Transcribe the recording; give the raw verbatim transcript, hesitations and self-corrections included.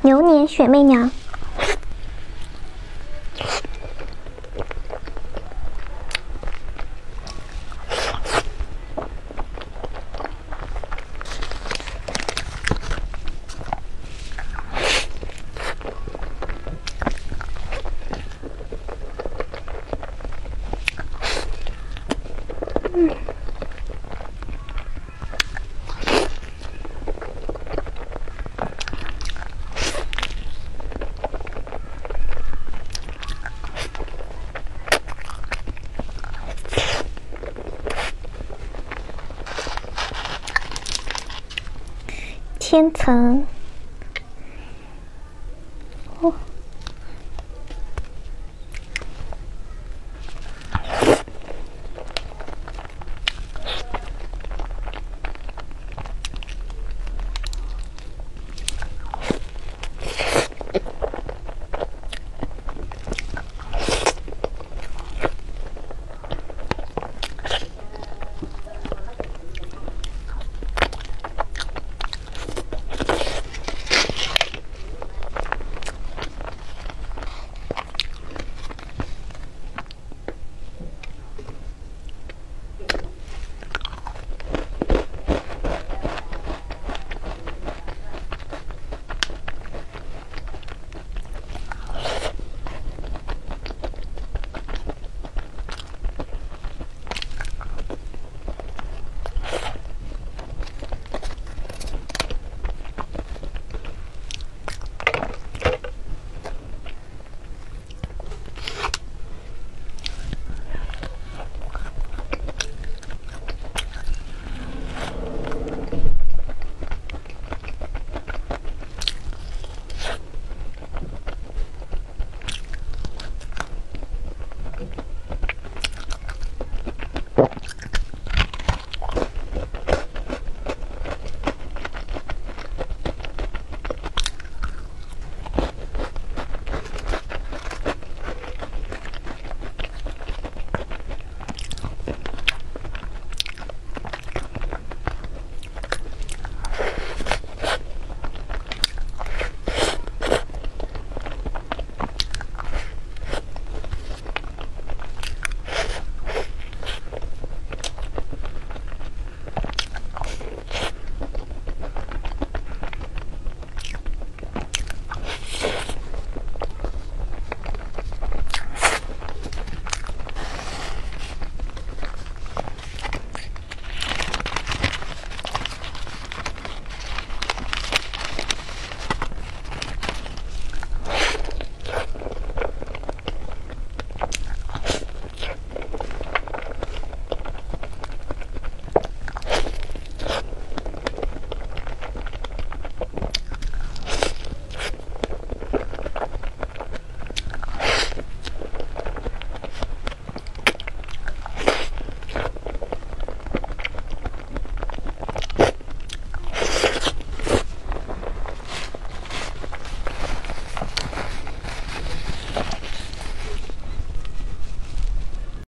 牛年雪媚娘。千层。